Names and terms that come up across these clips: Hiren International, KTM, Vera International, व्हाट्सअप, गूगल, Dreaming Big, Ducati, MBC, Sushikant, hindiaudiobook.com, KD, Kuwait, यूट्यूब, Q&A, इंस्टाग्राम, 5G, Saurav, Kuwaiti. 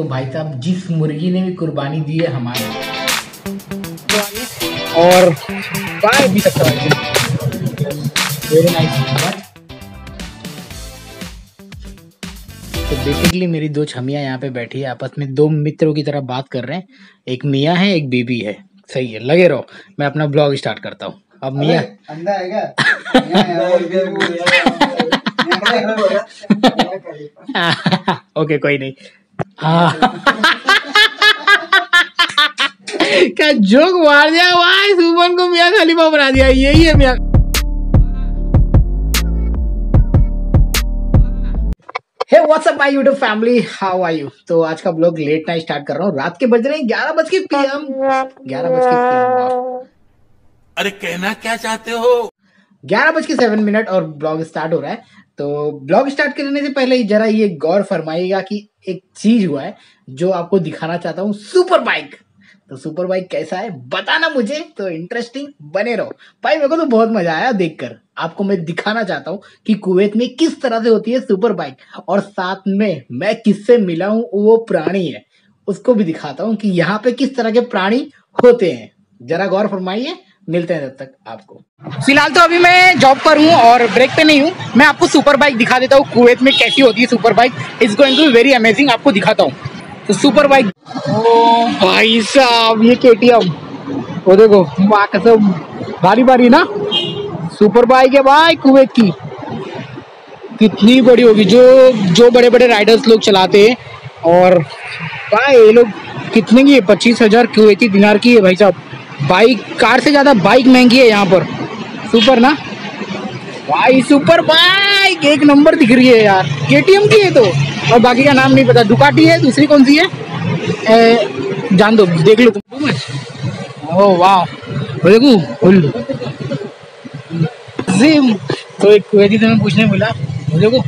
तो भाई साहब जिस मुर्गी ने भी कुर्बानी दी है हमारे और गाय भी सकता है। Very nice. तो बेसिकली मेरी दो छमियाँ यहाँ पे बैठी है, आपस में दो मित्रों की तरह बात कर रहे हैं, एक मियाँ है एक बीबी है। सही है, लगे रहो, मैं अपना ब्लॉग स्टार्ट करता हूँ। अब मियाँ अंधा है क्या? ओके कोई नहीं। क्या जोक मार दिया भाई, सुमन को मियाँ खलीफा बना दिया। यही है मियाँ। Hey what's up my यूट्यूब family, how are you. तो आज का ब्लॉग लेट नाइट स्टार्ट कर रहा हूँ। रात के बज रहे हैं 11 PM 11 PM। अरे कहना क्या चाहते हो। 11:07 और ब्लॉग स्टार्ट हो रहा है। तो ब्लॉग स्टार्ट करने से पहले जरा ये गौर फरमाइएगा कि एक चीज हुआ है जो आपको दिखाना चाहता हूँ। Super bike. तो सुपर बाइक कैसा है बताना मुझे, तो इंटरेस्टिंग बने रहो भाई। मेरे को तो बहुत मजा आया देखकर। आपको मैं दिखाना चाहता हूँ कि कुवैत में किस तरह से होती है सुपर बाइक, और साथ में मैं किससे मिला हूँ वो प्राणी है उसको भी दिखाता हूँ कि यहाँ पे किस तरह के प्राणी होते हैं। जरा गौर फरमाइए, मिलते हैं तब तक आपको। फिलहाल तो अभी मैं जॉब पर हूँ और ब्रेक पे नहीं हूँ। मैं आपको सुपर बाइक दिखा देता हूँ कुवैत में कैसी होती है super bike. It's going to be very amazing, आपको दिखाता हूँ। तो सुपर बाइक भाई साहब ये KTM, वो देखो भारी भारी ना सुपर बाइक है भाई कुवैत की। कितनी बड़ी होगी, जो बड़े बड़े राइडर्स लोग चलाते हैं। और भाई ये लोग कितने की है, 25,000 कुवैती दिनार की है भाई साहब। बाइक कार से ज़्यादा बाइक महंगी है यहाँ पर। सुपर ना भाई, सुपर बाइक एक नंबर दिख रही है यार। KTM की है तो, और बाकी का नाम नहीं पता। Ducati है, दूसरी कौन सी है जान दो, देख लो तुम। ओह वाह, देखो जिम। तो एक कुवैती से मैं पूछने बोला देखो,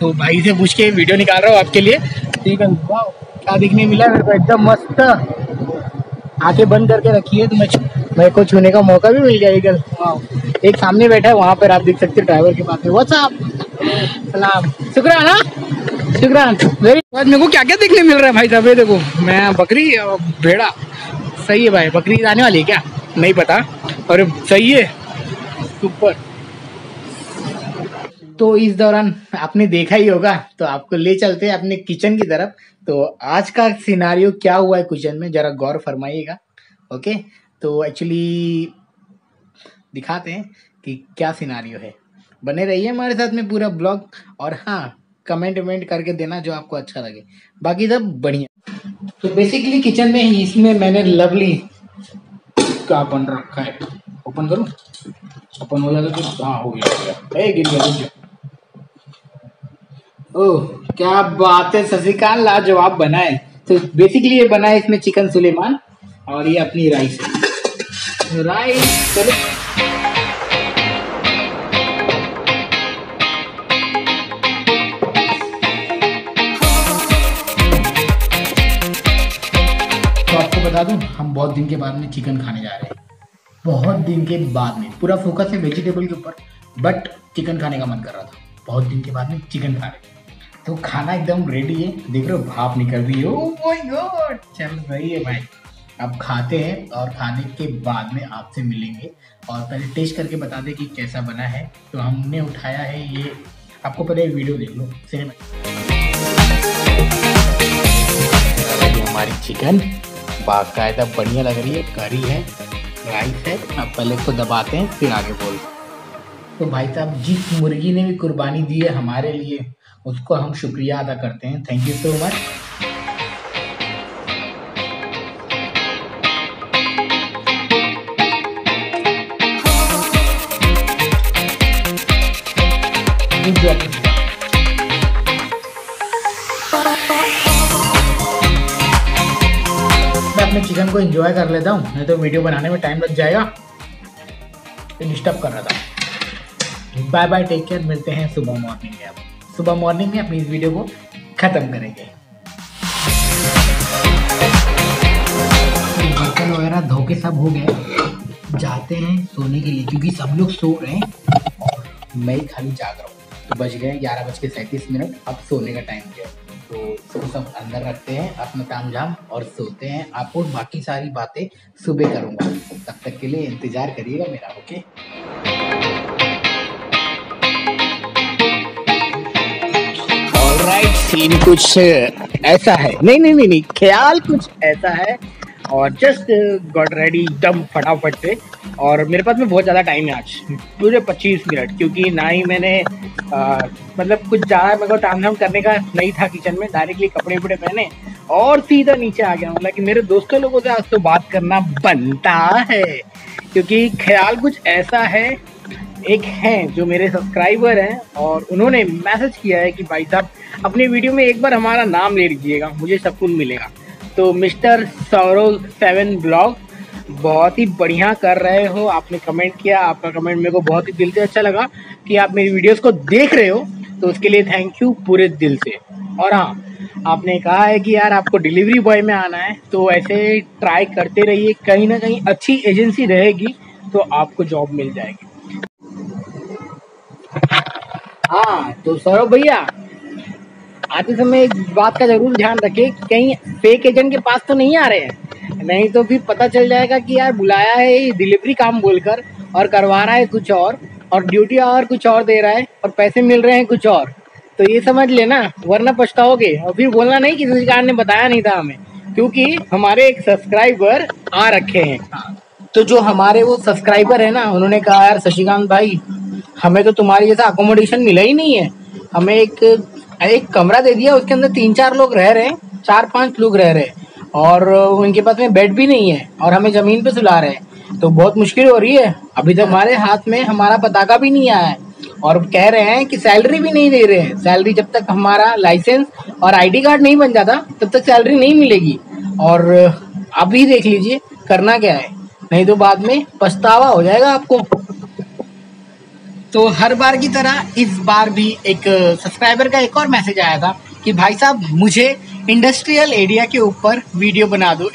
तो भाई से पूछ के वीडियो निकाल रहा हूँ आपके लिए। ठीक है, वाह क्या दिखने मिला मेरे को, एकदम मस्त। आंखें बंद करके रखी है तो मेरे को छूने का मौका भी मिल जाएगा। एक सामने बैठा है, वहाँ पर आप देख सकते हो ड्राइवर के पास में। व्हाट्सअप सलाम शुक्राना शुक्रान। मेरी मेरे को क्या क्या देखने मिल रहा है भाई साहब। देखो मैं बकरी और भेड़ा। सही है भाई, बकरी आने वाली है क्या नहीं पता। अरे सही है सुपर। तो इस दौरान आपने देखा ही होगा, तो आपको ले चलते हैं अपने किचन की तरफ। तो आज का सिनारियो क्या हुआ है किचन में, जरा गौर फरमाइएगा। ओके तो एक्चुअली दिखाते हैं कि क्या सिनारियो है। बने रहिए हमारे साथ में पूरा ब्लॉग, और हाँ कमेंट वमेंट करके देना जो आपको अच्छा लगे। बाकी सब बढ़िया। तो बेसिकली किचन में ही इसमें मैंने लवली का बन रखा है। ओपन करूँ, ओपन हो जाता तो हाँ हो गया। ए गिर गया। ओह क्या बात है, शशिकांत लाजवाब बना है। तो बेसिकली ये बना है, इसमें चिकन सुलेमान और ये अपनी राइस है। राइस चलो तो आपको बता दूं, हम बहुत दिन के बाद में चिकन खाने जा रहे हैं। बहुत दिन के बाद में पूरा फोकस है वेजिटेबल के ऊपर, बट चिकन खाने का मन कर रहा था। बहुत दिन के बाद में चिकन खा रहे, तो खाना एकदम रेडी है। देख रहे हो भाप निकल रही है। ओह माय गॉड, चल रही है भाई। अब खाते हैं और खाने के बाद में आपसे मिलेंगे। और पहले टेस्ट करके बता दें कि कैसा बना है। तो हमने उठाया है ये, आपको पहले वीडियो देख लो सिनेमा। हमारी चिकन बाकायदा बढ़िया लग रही है। करी है, राइस है। अब पहले इसको दबाते हैं फिर आगे बोलते। तो भाई साहब जिस मुर्गी ने भी कुर्बानी दी है हमारे लिए उसको हम शुक्रिया अदा करते हैं। Thank you so much. मैं अपने चिकन को एंजॉय कर लेता हूँ, नहीं तो वीडियो बनाने में टाइम लग जाएगा, डिस्टर्ब कर रहा था। बाय बाय, टेक केयर, मिलते हैं सुबह मॉर्निंग में। आप सुबह मॉर्निंग में अपनी इस वीडियो को खत्म करेंगे। बर्तन वगैरह धो के सब हो गए, जाते हैं सोने के लिए क्योंकि सब लोग सो रहे हैं और मैं खाली जाग रहा हूँ। तो बज गए 11:37। अब सोने का टाइम है, तो इसको सब अंदर रखते हैं अपना काम जाम और सोते हैं। आपको बाकी सारी बातें सुबह करूँगा, तब तक के लिए इंतज़ार करिएगा मेरा। ओके, सीन कुछ ऐसा है, नहीं, ख्याल कुछ ऐसा है। और जस्ट गॉट रेडी एकदम फटाफट से, और मेरे पास में बहुत ज़्यादा टाइम है आज, पूरे 25 मिनट, क्योंकि ना ही मैंने मतलब कुछ ज़्यादा मेरे को काम धाम करने का नहीं था किचन में। डायरेक्टली कपड़े वपड़े पहने और सीधा नीचे आ गया। मतलब कि मेरे दोस्तों लोगों से आज तो बात करना बनता है, क्योंकि ख्याल कुछ ऐसा है। एक हैं जो मेरे सब्सक्राइबर हैं और उन्होंने मैसेज किया है कि भाई साहब अपने वीडियो में एक बार हमारा नाम ले लीजिएगा, मुझे सुकून मिलेगा। तो मिस्टर सौरव 7 ब्लॉग बहुत ही बढ़िया कर रहे हो, आपने कमेंट किया। आपका कमेंट मेरे को बहुत ही दिल से अच्छा लगा कि आप मेरी वीडियोस को देख रहे हो, तो उसके लिए थैंक यू पूरे दिल से। और हाँ, आपने कहा है कि यार आपको डिलीवरी बॉय में आना है, तो ऐसे ट्राई करते रहिए, कहीं ना कहीं अच्छी एजेंसी रहेगी तो आपको जॉब मिल जाएगी। हाँ, तो सौरभ भैया आते समय एक बात का जरूर ध्यान रखें, कहीं फेक एजेंट के पास तो नहीं आ रहे हैं, नहीं तो फिर पता चल जाएगा कि यार बुलाया है डिलीवरी काम बोलकर और करवा रहा है कुछ और ड्यूटी आवर कुछ और दे रहा है और पैसे मिल रहे हैं कुछ और। तो ये समझ लेना, वरना पछताओगे और फिर बोलना नहीं कि सुशिकांत ने बताया नहीं था हमें, क्योंकि हमारे एक सब्सक्राइबर आ रखे हैं। तो जो हमारे वो सब्सक्राइबर है ना, उन्होंने कहा यार शशिकांत भाई, हमें तो तुम्हारे जैसा अकोमोडेशन मिला ही नहीं है, हमें एक कमरा दे दिया, उसके अंदर 3-4 लोग रह रहे हैं, 4-5 लोग रह रहे हैं, और उनके पास में बेड भी नहीं है और हमें ज़मीन पे सुला रहे हैं, तो बहुत मुश्किल हो रही है। अभी तक हमारे हाथ में हमारा पताका भी नहीं आया है और कह रहे हैं कि सैलरी भी नहीं दे रहे हैं। सैलरी जब तक हमारा लाइसेंस और ID कार्ड नहीं बन जाता तब तक सैलरी नहीं मिलेगी। और आप ही देख लीजिए करना क्या है, नहीं तो बाद में पछतावा हो जाएगा आपको। तो हर बार की तरह इस बार भी एक सब्सक्राइबर का एक और मैसेज आया था कि भाई साहब मुझे इंडस्ट्रियल एरिया के ऊपर वीडियो बना दो,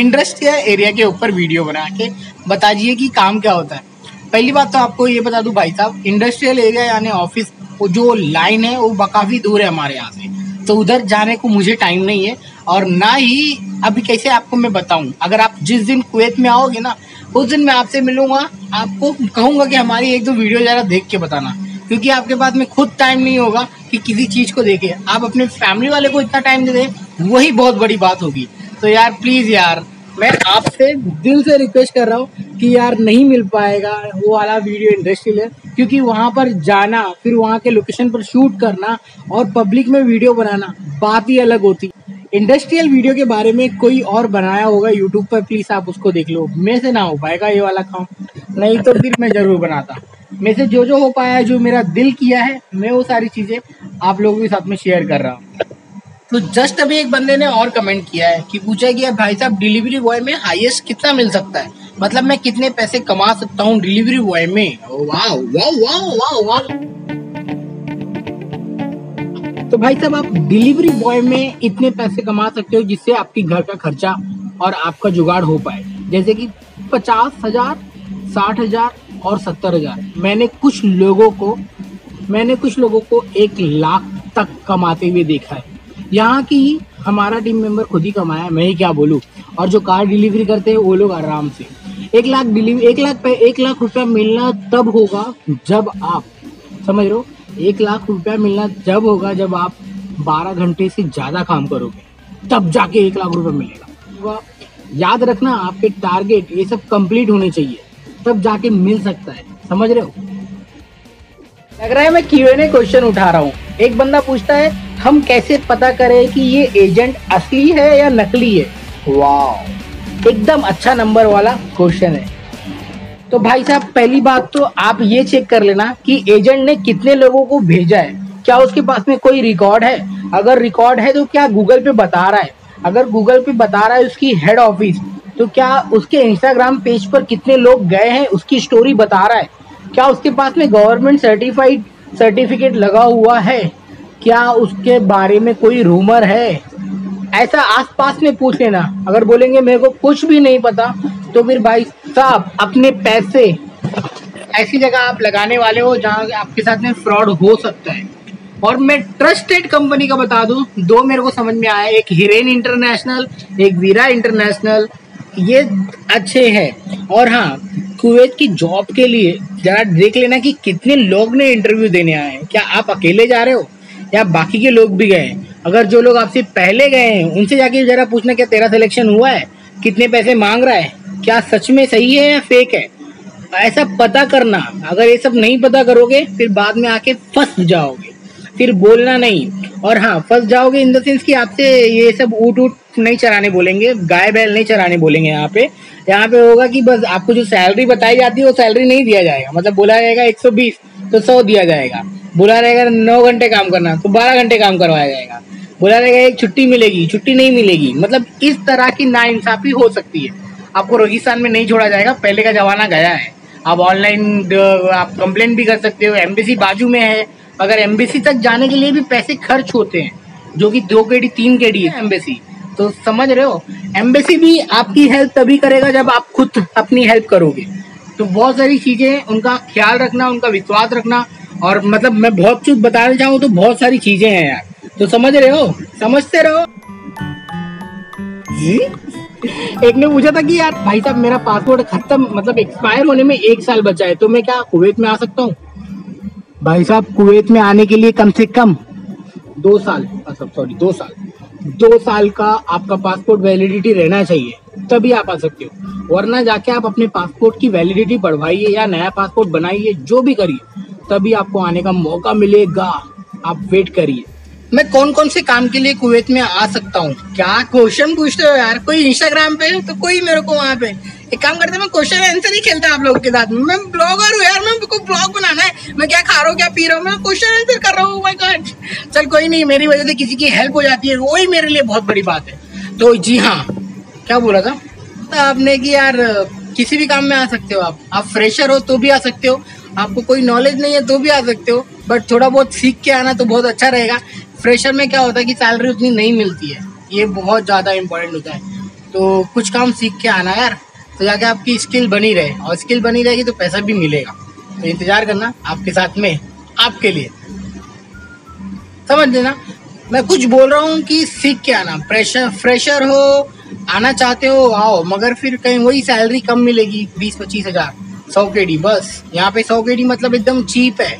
इंडस्ट्रियल एरिया के ऊपर वीडियो बना के बता दीजिए कि काम क्या होता है। पहली बात तो आपको ये बता दूं भाई साहब, इंडस्ट्रियल एरिया यानी ऑफिस जो लाइन है वो काफ़ी दूर है हमारे यहाँ से, तो उधर जाने को मुझे टाइम नहीं है। और ना ही अभी कैसे आपको मैं बताऊं, अगर आप जिस दिन कुवैत में आओगे ना उस दिन मैं आपसे मिलूंगा, आपको कहूंगा कि हमारी 1-2 वीडियो ज़रा देख के बताना, क्योंकि आपके पास में खुद टाइम नहीं होगा कि किसी चीज़ को देखे। आप अपने फैमिली वाले को इतना टाइम दे दें वही बहुत बड़ी बात होगी। तो यार प्लीज़ यार, मैं आपसे दिल से रिक्वेस्ट कर रहा हूँ कि यार नहीं मिल पाएगा वो वाला वीडियो इंडस्ट्रियल है, क्योंकि वहाँ पर जाना, फिर वहाँ के लोकेशन पर शूट करना और पब्लिक में वीडियो बनाना बात ही अलग होती। इंडस्ट्रियल वीडियो के बारे में कोई और बनाया होगा यूट्यूब पर, प्लीज़ आप उसको देख लो, मेरे से ना हो पाएगा ये वाला काम, नहीं तो फिर मैं ज़रूर बनाता। मेरे से जो हो पाया, जो मेरा दिल किया है, मैं वो सारी चीज़ें आप लोगों के साथ में शेयर कर रहा हूँ। तो जस्ट अभी एक बंदे ने और कमेंट किया है कि पूछा कि भाई साहब डिलीवरी बॉय में हाईएस्ट कितना मिल सकता है, मतलब मैं कितने पैसे कमा सकता हूँ डिलीवरी बॉय में। Wow wow wow wow wow. तो भाई साहब आप डिलीवरी बॉय में इतने पैसे कमा सकते हो जिससे आपके घर का खर्चा और आपका जुगाड़ हो पाए, जैसे कि 50,000, 60,000 और 70,000। मैंने कुछ लोगों को 1 लाख तक कमाते हुए देखा है। यहाँ की हमारा टीम मेंबर खुद ही कमाया, मैं ही क्या बोलूँ। और जो कार डिलीवरी करते हैं वो लोग आराम से 1 लाख रुपया मिलना तब होगा जब आप समझ लो, 1 लाख रुपया मिलना जब होगा जब आप 12 घंटे से ज़्यादा काम करोगे, तब जाके 1 लाख रुपया मिलेगा। याद रखना, आपके टारगेट ये सब कंप्लीट होने चाहिए, तब जाके मिल सकता है, समझ रहे हो। लग रहा है मैं Q&A क्वेश्चन उठा रहा हूँ। एक बंदा पूछता है हम कैसे पता करें कि ये एजेंट असली है या नकली है। वाह, एकदम अच्छा नंबर वाला क्वेश्चन है। तो भाई साहब पहली बात तो आप ये चेक कर लेना कि एजेंट ने कितने लोगों को भेजा है, क्या उसके पास में कोई रिकॉर्ड है। अगर रिकॉर्ड है तो क्या गूगल पे बता रहा है, अगर गूगल पे बता रहा है उसकी हेड ऑफिस, तो क्या उसके इंस्टाग्राम पेज पर कितने लोग गए हैं उसकी स्टोरी बता रहा है। क्या उसके पास में गवर्नमेंट सर्टिफिकेट लगा हुआ है, क्या उसके बारे में कोई रूमर है। ऐसा आसपास में पूछ लेना, अगर बोलेंगे मेरे को कुछ भी नहीं पता तो फिर भाई साहब अपने पैसे ऐसी जगह आप लगाने वाले हो जहाँ आपके साथ में फ्रॉड हो सकता है। और मैं ट्रस्टेड कंपनी का बता दूं, दो मेरे को समझ में आया, एक हिरेन इंटरनेशनल, एक वीरा इंटरनेशनल, ये अच्छे हैं। और हाँ, कुवैत की जॉब के लिए जरा देख लेना कि कितने लोग ने इंटरव्यू देने आए हैं, क्या आप अकेले जा रहे हो या बाकी के लोग भी गए हैं। अगर जो लोग आपसे पहले गए हैं उनसे जाके जरा पूछना क्या तेरा सिलेक्शन हुआ है, कितने पैसे मांग रहा है, क्या सच में सही है या फेक है, ऐसा पता करना। अगर ये सब नहीं पता करोगे फिर बाद में आके फंस जाओगे, फिर बोलना नहीं। और हाँ, फंस जाओगे इन द सेंस कि आपसे ये सब ऊँट ऊँट नहीं चराने बोलेंगे, गाय बैल नहीं चराने बोलेंगे। यहाँ पे होगा कि बस आपको जो सैलरी बताई जाती है वो सैलरी नहीं दिया जाएगा, मतलब बोला जाएगा 120 तो 100 दिया जाएगा, बोला रहेगा 9 घंटे काम करना तो 12 घंटे काम करवाया जाएगा, बोला रहेगा एक छुट्टी मिलेगी, छुट्टी नहीं मिलेगी। मतलब इस तरह की नाइंसाफी हो सकती है, आपको रेगिस्तान में नहीं छोड़ा जाएगा। पहले का जमाना गया है, आप ऑनलाइन आप कंप्लेंट भी कर सकते हो, एमबीसी बाजू में है। अगर एमबीसी तक जाने के लिए भी पैसे खर्च होते हैं, जो कि 2 KD 3 KD है एमबीसी, तो समझ रहे हो, एमबीसी भी आपकी हेल्प तभी करेगा जब आप खुद अपनी हेल्प करोगे। तो बहुत सारी चीज़ें उनका ख्याल रखना, उनका विश्वास रखना, और मतलब मैं बहुत कुछ बताना चाहूँ तो बहुत सारी चीज़ें हैं यार, तो समझ रहे हो, समझते रहो। एक ने पूछा था कि यार भाई साहब मेरा पासपोर्ट खत्म, मतलब एक्सपायर होने में 1 साल बचा है, तो मैं क्या कुवैत में आ सकता हूँ? भाई साहब कुवैत में आने के लिए कम से कम 2 साल का आपका पासपोर्ट वैलिडिटी रहना चाहिए, तभी आप आ सकते हो। वरना जाके आप अपने पासपोर्ट की वैलिडिटी बढ़वाइए या नया पासपोर्ट बनाइए, जो भी करिए तभी आपको आने का मौका मिलेगा। आप वेट करिए। मैं कौन कौन से काम के लिए कुवैत में आ सकता हूँ? क्या क्वेश्चन पूछते हो यार, कोई इंस्टाग्राम पे तो कोई मेरे को वहाँ पे। एक काम करते हैं, मैं क्वेश्चन आंसर ही खेलता आप लोग के साथ। मैं ब्लॉगर हूँ यार, मैं को ब्लॉग बनाना है, मैं क्या खा रहा हूँ क्या पी रहा हूँ, मैं क्वेश्चन आंसर कर रहा हूँ। माय गॉड, चल कोई नहीं, मेरी वजह से किसी की हेल्प हो जाती है, वही मेरे लिए बहुत बड़ी बात है। तो जी हाँ, क्या बोला था आपने कि यार किसी भी काम में आ सकते हो आप फ्रेशर हो तो भी आ सकते हो, आपको कोई नॉलेज नहीं है तो भी आ सकते हो, बट थोड़ा बहुत सीख के आना तो बहुत अच्छा रहेगा। फ्रेशर में क्या होता है कि सैलरी उतनी नहीं मिलती है, ये बहुत ज़्यादा इम्पोर्टेंट होता है। तो कुछ काम सीख के आना यार, तो जाके आपकी स्किल बनी रहे, और स्किल बनी रहेगी तो पैसा भी मिलेगा। तो इंतज़ार करना, आपके साथ में, आपके लिए, समझ लेना। मैं कुछ बोल रहा हूँ कि सीख के आना, फ्रेशर हो, आना चाहते हो आओ, मगर फिर कहीं वही सैलरी कम मिलेगी, 20-25 हज़ार 100 KD बस। यहाँ पे 100 KD मतलब एकदम चीप है,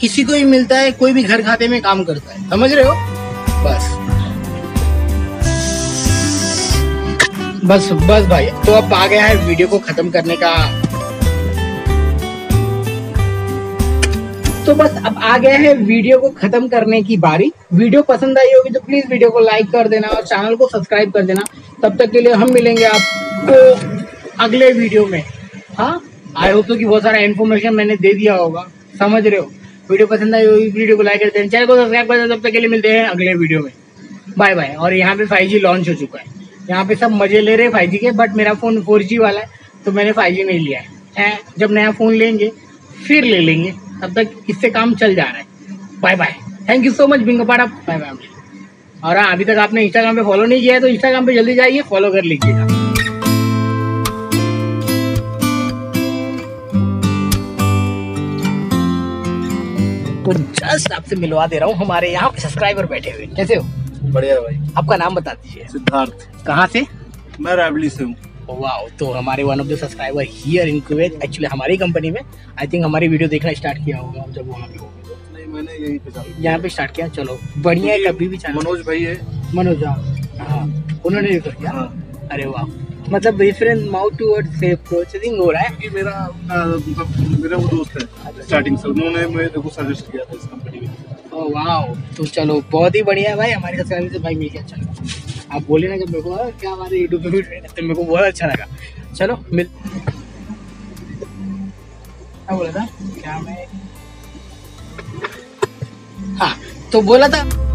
किसी को ही मिलता है, कोई भी घर खाते में काम करता है, समझ रहे हो। बस भाई, तो अब आ गया है वीडियो को खत्म करने का, तो बस अब आ गया है वीडियो को खत्म करने की बारी। वीडियो पसंद आई होगी तो प्लीज वीडियो को लाइक कर देना और चैनल को सब्सक्राइब कर देना। तब तक के लिए हम मिलेंगे आपको अगले वीडियो में। हाँ, आई होप तो कि बहुत सारा इन्फॉर्मेशन मैंने दे दिया होगा, समझ रहे हो। वीडियो पसंद आई होगी, वीडियो को लाइक करते हैं, चैनल को सब्सक्राइब करते हैं। तब तक के लिए मिलते हैं अगले वीडियो में, बाय बाय। और यहाँ पे 5G लॉन्च हो चुका है, यहाँ पे सब मजे ले रहे हैं 5G के, बट मेरा फ़ोन 4G वाला है तो मैंने 5G नहीं लिया है। जब नया फ़ोन लेंगे फिर ले लेंगे, तब तक इससे काम चल जा रहा है। Bye bye, thank you so much Bingopara, bye bye. और हाँ, अभी तक आपने इंस्टाग्राम पर फॉलो नहीं किया है तो इंस्टाग्राम पर जल्दी जाइए, फॉलो कर लीजिएगा। तो जस्ट आपसे मिलवा दे रहा हूँ, हमारे यहाँ पे सब्सक्राइबर बैठे हुए। कैसे हो? बढ़िया भाई, आपका नाम बता दीजिए। सिद्धार्थ। कहाँ से? मैं रावली से हूँ। वाओ, तो हमारे one of the subscriber here in Kuwait, actually हमारी कंपनी में आई थिंक हमारी वीडियो देखना स्टार्ट किया होगा जब वहाँ पे होगा। नहीं, मैंने यहीं पे, यहाँ पे स्टार्ट किया। चलो बढ़िया है, कभी भी। मनोज भाई है, मनोज, हाँ उन्होंने रेफर किया। अरे वाह, मतलब रेफरेंस माउथ टूवर्ड से प्रोसेसिंग हो रहा है कि मेरा मेरा वो दोस्त है स्टार्टिंग से, उन्होंने मुझे देखो सजेस्ट किया था इस कंपनी में। ओह वाओ, तो चलो बहुत ही बढ़िया है भाई, हमारे सब्सक्राइबर से भाई मिलकर अच्छा लगा। आप बोले ना जब मेरे को क्या हमारे यूट्यूब पे वीडियो है तो मेरे को बहुत अच्छा लगा। चलो मिल, क्या बोला था, क्या मैं, हाँ तो बोला था।